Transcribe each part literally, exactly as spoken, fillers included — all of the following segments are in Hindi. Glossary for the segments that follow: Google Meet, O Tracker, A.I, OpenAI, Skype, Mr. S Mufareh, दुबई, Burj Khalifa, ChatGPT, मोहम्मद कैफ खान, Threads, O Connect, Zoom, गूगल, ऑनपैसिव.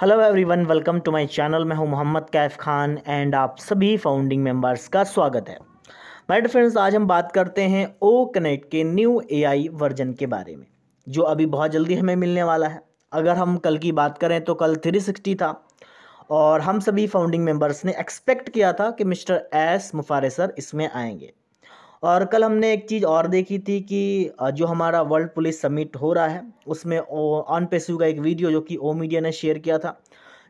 Hello everyone, welcome to my channel. मैं हूं मोहम्मद कैफ खान एंड आप सभी फाउंडिंग मेंबर्स का स्वागत है। माय डियर फ्रेंड्स, आज हम बात करते हैं ओ कनेक्ट के न्यू एआई वर्जन के बारे में, जो अभी बहुत जल्दी हमें मिलने वाला है। अगर हम कल की बात करें तो कल तीन सौ साठ था और हम सभी फाउंडिंग मेंबर्स ने एक्सपेक्ट किया था कि मिस्टर एस मुफारे सर इसमें आएंगे। और कल हमने एक चीज़ और देखी थी कि जो हमारा वर्ल्ड पुलिस समिट हो रहा है उसमें ऑनपैसिव का एक वीडियो जो कि ओ मीडिया ने शेयर किया था,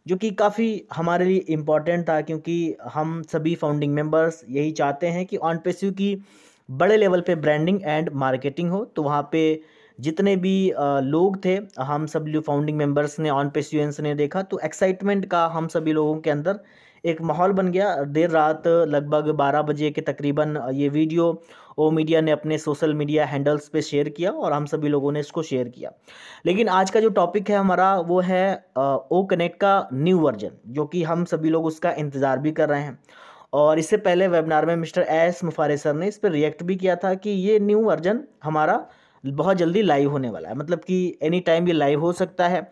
जो कि काफ़ी हमारे लिए इम्पॉर्टेंट था, क्योंकि हम सभी फाउंडिंग मेंबर्स यही चाहते हैं कि ऑनपैसिव की बड़े लेवल पे ब्रांडिंग एंड मार्केटिंग हो। तो वहाँ पे जितने भी लोग थे, हम सब फाउंडिंग मेम्बर्स ने, ऑनपैसिवियंस ने देखा तो एक्साइटमेंट का हम सभी लोगों के अंदर एक माहौल बन गया। देर रात लगभग बारह बजे के तकरीबन ये वीडियो ओ मीडिया ने अपने सोशल मीडिया हैंडल्स पे शेयर किया और हम सभी लोगों ने इसको शेयर किया। लेकिन आज का जो टॉपिक है हमारा वो है ओ कनेक्ट का न्यू वर्जन, जो कि हम सभी लोग उसका इंतज़ार भी कर रहे हैं। और इससे पहले वेबिनार में मिस्टर एस मुफारे सर ने इस पर रिएक्ट भी किया था कि ये न्यू वर्जन हमारा बहुत जल्दी लाइव होने वाला है, मतलब कि एनी टाइम ये लाइव हो सकता है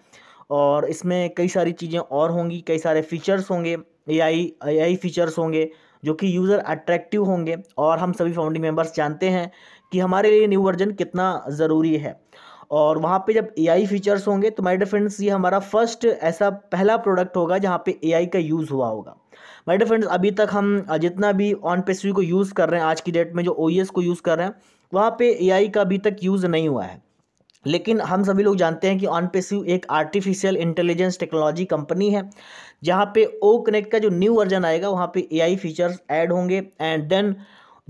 और इसमें कई सारी चीज़ें और होंगी, कई सारे फीचर्स होंगे, एआई एआई फीचर्स होंगे जो कि यूज़र अट्रैक्टिव होंगे। और हम सभी फाउंडिंग मेंबर्स जानते हैं कि हमारे लिए न्यू वर्जन कितना ज़रूरी है। और वहाँ पे जब एआई फीचर्स होंगे तो माय डियर फ्रेंड्स ये हमारा फर्स्ट ऐसा पहला प्रोडक्ट होगा जहाँ पे एआई का यूज़ हुआ होगा। माय डियर फ्रेंड्स, अभी तक हम जितना भी ऑनपैसिव को यूज़ कर रहे हैं, आज की डेट में जो ओएस को यूज़ कर रहे हैं, वहाँ पर एआई का अभी तक यूज़ नहीं हुआ है। लेकिन हम सभी लोग जानते हैं कि ऑनपैसिव एक आर्टिफिशियल इंटेलिजेंस टेक्नोलॉजी कंपनी है, जहाँ पे ओ कनेक्ट का जो न्यू वर्जन आएगा वहाँ पे एआई फीचर्स ऐड होंगे। एंड देन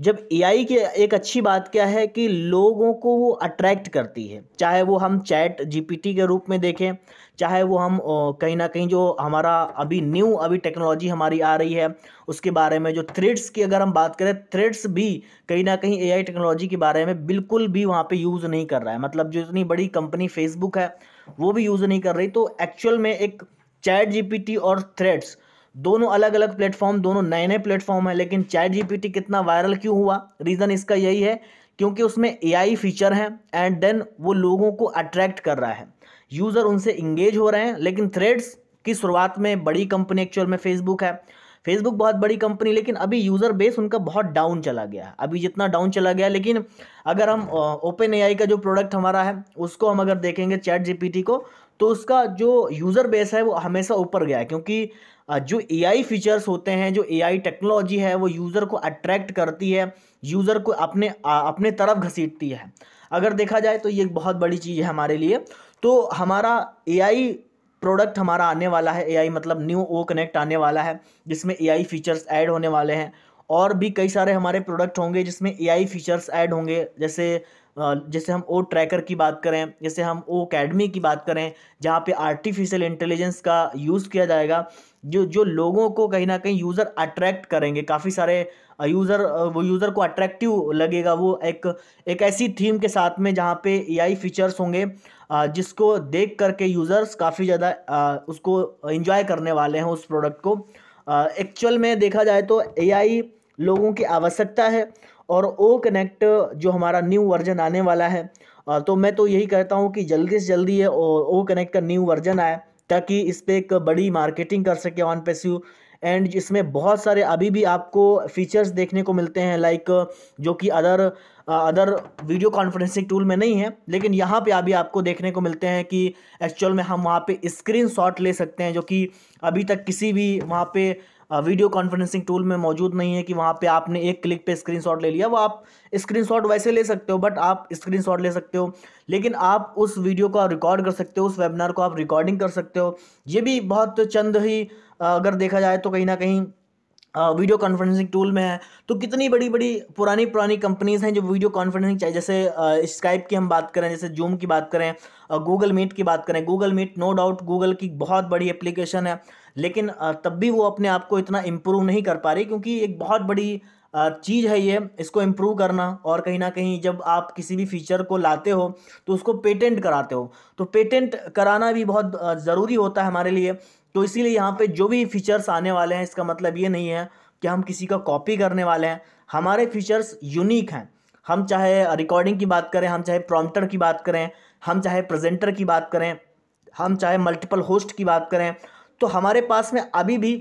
जब एआई की एक अच्छी बात क्या है कि लोगों को वो अट्रैक्ट करती है, चाहे वो हम चैट जीपीटी के रूप में देखें, चाहे वो हम कहीं ना कहीं जो हमारा अभी न्यू अभी टेक्नोलॉजी हमारी आ रही है उसके बारे में, जो थ्रेड्स की अगर हम बात करें, थ्रेड्स भी कहीं ना कहीं एआई टेक्नोलॉजी के बारे में बिल्कुल भी वहाँ पे यूज़ नहीं कर रहा है। मतलब जो इतनी बड़ी कंपनी फेसबुक है वो भी यूज़ नहीं कर रही। तो एक्चुअल में एक चैट जीपीटी और थ्रेड्स दोनों अलग अलग प्लेटफॉर्म, दोनों नए नए प्लेटफॉर्म हैं। लेकिन चैट जीपीटी कितना वायरल क्यों हुआ, रीज़न इसका यही है क्योंकि उसमें एआई फीचर हैं एंड देन वो लोगों को अट्रैक्ट कर रहा है, यूज़र उनसे इंगेज हो रहे हैं। लेकिन थ्रेड्स की शुरुआत में बड़ी कंपनी एक्चुअल में फेसबुक है, फेसबुक बहुत बड़ी कंपनी, लेकिन अभी यूज़र बेस उनका बहुत डाउन चला गया है, अभी जितना डाउन चला गया। लेकिन अगर हम ओपन एआई का जो प्रोडक्ट हमारा है उसको हम अगर देखेंगे, चैट जीपीटी को, तो उसका जो यूज़र बेस है वो हमेशा ऊपर गया है, क्योंकि जो एआई फीचर्स होते हैं, जो एआई टेक्नोलॉजी है, वो यूज़र को अट्रैक्ट करती है, यूज़र को अपने अपने तरफ घसीटती है। अगर देखा जाए तो ये बहुत बड़ी चीज़ है हमारे लिए। तो हमारा एआई प्रोडक्ट हमारा आने वाला है, एआई मतलब न्यू ओ कनेक्ट आने वाला है, जिसमें एआई फीचर्स ऐड होने वाले हैं। और भी कई सारे हमारे प्रोडक्ट होंगे जिसमें एआई फीचर्स ऐड होंगे, जैसे जैसे हम ओ ट्रैकर की बात करें, जैसे हम ओ एकेडमी की बात करें, जहाँ पे आर्टिफिशियल इंटेलिजेंस का यूज़ किया जाएगा, जो जो लोगों को कहीं ना कहीं यूज़र अट्रैक्ट करेंगे। काफ़ी सारे यूज़र वो यूज़र को अट्रैक्टिव लगेगा, वो एक एक ऐसी थीम के साथ में जहाँ पे एआई फीचर्स होंगे, जिसको देख करके यूज़र्स काफ़ी ज़्यादा उसको एंजॉय करने वाले हैं उस प्रोडक्ट को। एक्चुअल में देखा जाए तो एआई लोगों की आवश्यकता है और ओ कनेक्ट जो हमारा न्यू वर्जन आने वाला है, तो मैं तो यही कहता हूँ कि जल्दी से जल्दी ये ओ कनेक्ट का न्यू वर्जन आए, ताकि इस पर एक बड़ी मार्केटिंग कर सके ऑनपैसिव। एंड इसमें बहुत सारे अभी भी आपको फीचर्स देखने को मिलते हैं, लाइक जो कि other other video conferencing tool में नहीं है, लेकिन यहाँ पे अभी आपको देखने को मिलते हैं कि एक्चुअल में हम वहाँ पे स्क्रीनशॉट ले सकते हैं, जो कि अभी तक किसी भी वहाँ पे वीडियो कॉन्फ्रेंसिंग टूल में मौजूद नहीं है कि वहाँ पे आपने एक क्लिक पे स्क्रीनशॉट ले लिया। वो आप स्क्रीनशॉट वैसे ले सकते हो, बट आप स्क्रीनशॉट ले सकते हो, लेकिन आप उस वीडियो को रिकॉर्ड कर सकते हो, उस वेबिनार को आप रिकॉर्डिंग कर सकते हो। ये भी बहुत चंद ही अगर देखा जाए तो कहीं ना कहीं वीडियो कॉन्फ्रेंसिंग टूल में है। तो कितनी बड़ी बड़ी पुरानी पुरानी कंपनीज़ हैं जो वीडियो कॉन्फ्रेंसिंग, चाहे जैसे स्काइप की हम बात करें, जैसे जूम की बात करें, गूगल मीट की बात करें। गूगल meet no doubt गूगल की बहुत बड़ी एप्लीकेशन है, लेकिन तब भी वो अपने आप को इतना इम्प्रूव नहीं कर पा रही, क्योंकि एक बहुत बड़ी चीज़ है ये, इसको इम्प्रूव करना। और कहीं ना कहीं जब आप किसी भी फीचर को लाते हो तो उसको पेटेंट कराते हो, तो पेटेंट कराना भी बहुत ज़रूरी होता है हमारे लिए। तो इसीलिए यहाँ पे जो भी फीचर्स आने वाले हैं, इसका मतलब ये नहीं है कि हम किसी का कॉपी करने वाले हैं। हमारे फीचर्स यूनिक हैं, हम चाहे रिकॉर्डिंग की बात करें, हम चाहे प्रॉम्प्टर की बात करें, हम चाहे प्रेजेंटर की बात करें, हम चाहे मल्टीपल होस्ट की बात करें, तो हमारे पास में अभी भी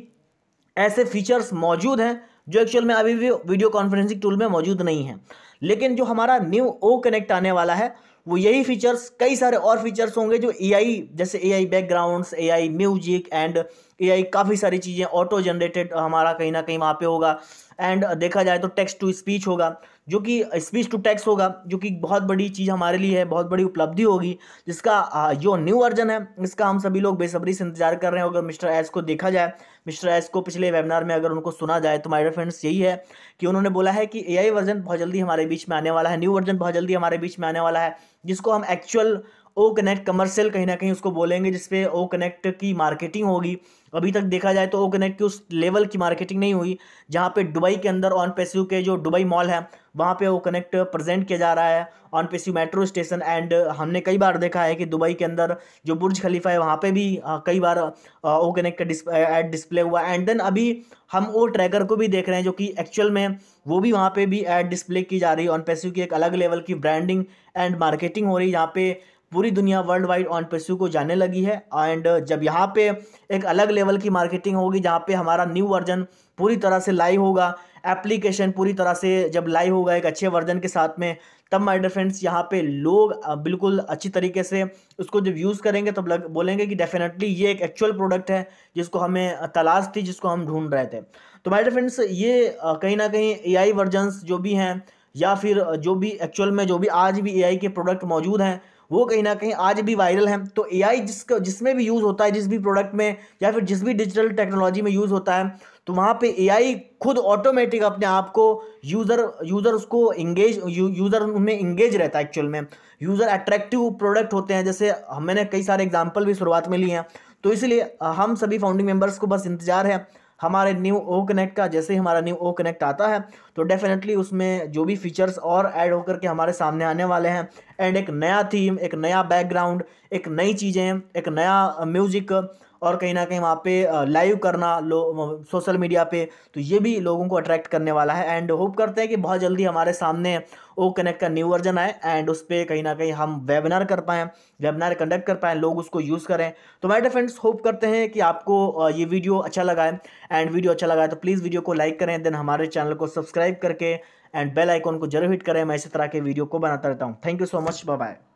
ऐसे फीचर्स मौजूद हैं जो एक्चुअल में अभी भी वीडियो कॉन्फ्रेंसिंग टूल में मौजूद नहीं है। लेकिन जो हमारा न्यू ओ कनेक्ट आने वाला है वो यही फीचर्स, कई सारे और फीचर्स होंगे जो एआई, जैसे AI backgrounds, AI music and AI काफ़ी सारी चीज़ें, ऑटो जनरेटेड हमारा कहीं ना कहीं वहाँ पे होगा। एंड देखा जाए तो टेक्स्ट टू स्पीच होगा, जो कि स्पीच टू टेक्स्ट होगा, जो कि बहुत बड़ी चीज़ हमारे लिए है, बहुत बड़ी उपलब्धि होगी, जिसका जो न्यू वर्जन है इसका हम सभी लोग बेसब्री से इंतजार कर रहे हैं। अगर मिस्टर एस को देखा जाए, मिस्टर एस को पिछले वेबिनार में अगर उनको सुना जाए तो माय डियर फ्रेंड्स यही है कि उन्होंने बोला है कि एआई वर्जन बहुत जल्दी हमारे बीच में आने वाला है, न्यू वर्जन बहुत जल्दी हमारे बीच में आने वाला है, जिसको हम एक्चुअल ओ कनेक्ट कमर्शियल कहीं ना कहीं उसको बोलेंगे, जिसपे ओ कनेक्ट की मार्केटिंग होगी। अभी तक देखा जाए तो ओ कनेक्ट की उस लेवल की मार्केटिंग नहीं हुई, जहाँ पे दुबई के अंदर ऑनपेसिव के जो दुबई मॉल है वहाँ पे ओ कनेक्ट प्रेजेंट किया जा रहा है, ऑनपेसिव मेट्रो स्टेशन। एंड हमने कई बार देखा है कि दुबई के अंदर जो बुर्ज खलीफा है वहाँ पे भी कई बार ओ कनेक्ट का डिस्प एड डिस्प्ले हुआ। एंड देन अभी हम ओ ट्रैकर को भी देख रहे हैं, जो कि एक्चुअल में वो भी वहाँ पे भी एड डिस्प्ले की जा रही है। ऑनपेसिव की एक अलग लेवल की ब्रांडिंग एंड मार्केटिंग हो रही है, जहाँ पे पूरी दुनिया वर्ल्ड वाइड ऑनपेसिव को जाने लगी है। एंड जब यहाँ पे एक अलग लेवल की मार्केटिंग होगी, जहाँ पे हमारा न्यू वर्जन पूरी तरह से लाइव होगा, एप्लीकेशन पूरी तरह से जब लाइव होगा एक अच्छे वर्जन के साथ में, तब माय डियर फ्रेंड्स यहाँ पे लोग बिल्कुल अच्छी तरीके से उसको जब यूज़ करेंगे तब लग बोलेंगे कि डेफिनेटली ये एक एक्चुअल प्रोडक्ट है जिसको हमें तलाश थी, जिसको हम ढूंढ रहे थे। तो माय डियर फ्रेंड्स ये कहीं ना कहीं ए आई वर्जन्स जो भी हैं या फिर जो भी एक्चुअल में जो भी आज भी ए आई के प्रोडक्ट मौजूद हैं वो कहीं ना कहीं आज भी वायरल हैं। तो एआई जिसका जिसमें भी यूज़ होता है, जिस भी प्रोडक्ट में या फिर जिस भी डिजिटल टेक्नोलॉजी में यूज़ होता है, तो वहाँ पे एआई खुद ऑटोमेटिक अपने आप को यूज़र यूज़र उसको इंगेज यू, यूज़र उनमें इंगेज रहता है। एक्चुअल में यूज़र अट्रैक्टिव प्रोडक्ट होते हैं, जैसे मैंने कई सारे एग्जाम्पल भी शुरुआत में लिए हैं। तो इसलिए हम सभी फाउंडिंग मेम्बर्स को बस इंतजार है हमारे न्यू ओ कनेक्ट का। जैसे ही हमारा न्यू ओ कनेक्ट आता है तो डेफिनेटली उसमें जो भी फीचर्स और ऐड होकर के हमारे सामने आने वाले हैं, एंड एक नया थीम, एक नया बैकग्राउंड, एक नई चीज़ें, एक नया म्यूजिक और कहीं ना कहीं वहाँ पे लाइव करना लो सोशल मीडिया पे, तो ये भी लोगों को अट्रैक्ट करने वाला है। एंड होप करते हैं कि बहुत जल्दी हमारे सामने ओ कनेक्ट का न्यू वर्जन आए एंड उस पर कहीं ना कहीं हम वेबिनार कर पाएँ, वेबिनार कंडक्ट कर पाएँ, लोग उसको यूज़ करें। तो माय डियर फ्रेंड्स होप करते हैं कि आपको ये वीडियो अच्छा लगा है, एंड वीडियो अच्छा लगा है तो प्लीज़ वीडियो को लाइक करें, देन हमारे चैनल को सब्सक्राइब करके एंड बेल आइकॉन को जरूर हिट करें। मैं इसी तरह के वीडियो को बनाता रहता हूँ। Thank you so much, bye bye.